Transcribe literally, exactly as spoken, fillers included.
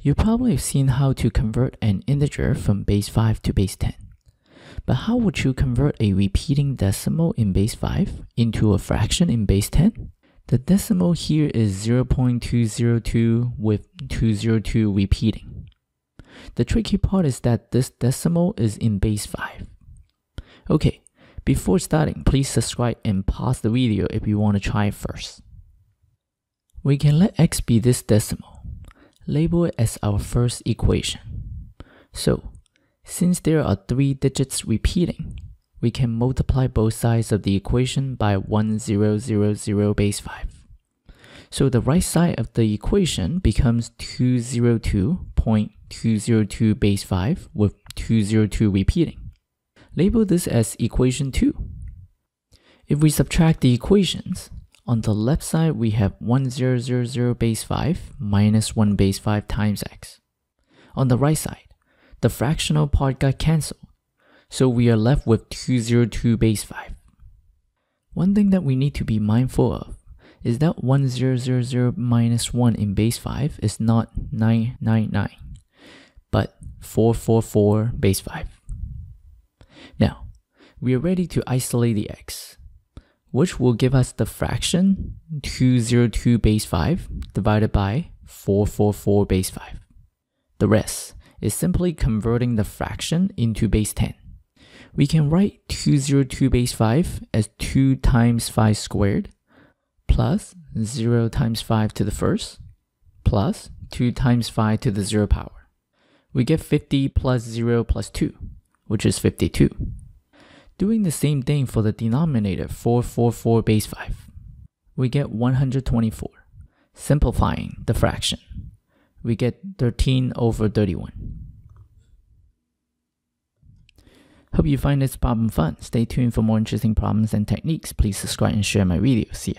You probably have seen how to convert an integer from base five to base ten. But how would you convert a repeating decimal in base five into a fraction in base ten? The decimal here is zero point two zero two with two hundred two repeating. The tricky part is that this decimal is in base five. Okay, before starting, please subscribe and pause the video if you want to try it first. We can let x be this decimal. Label it as our first equation. So, since there are three digits repeating, we can multiply both sides of the equation by one thousand base five. So the right side of the equation becomes two hundred two point two zero two base five with two hundred two repeating. Label this as equation two. If we subtract the equations, on the left side, we have one thousand base five minus one base five times x. On the right side, the fractional part got cancelled, so we are left with two hundred two base five. One thing that we need to be mindful of is that one thousand minus one in base five is not nine hundred ninety-nine, but four hundred forty-four base five. Now, we are ready to isolate the x, which will give us the fraction two hundred two base five divided by four hundred forty-four base five. The rest is simply converting the fraction into base ten. We can write two hundred two base five as two times five squared plus zero times five to the first plus two times five to the zero power. We get fifty plus zero plus two, which is fifty-two. Doing the same thing for the denominator four hundred forty-four base five. We get one hundred twenty-four. Simplifying the fraction, we get thirteen over thirty-one. Hope you find this problem fun. Stay tuned for more interesting problems and techniques. Please subscribe and share my videos. See ya.